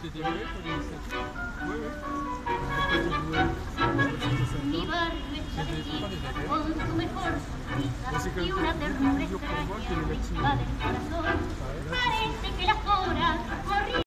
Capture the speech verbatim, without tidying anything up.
Viva nuestra tierra, con tu mejor sonrisa y una ternura extraña, mi padre.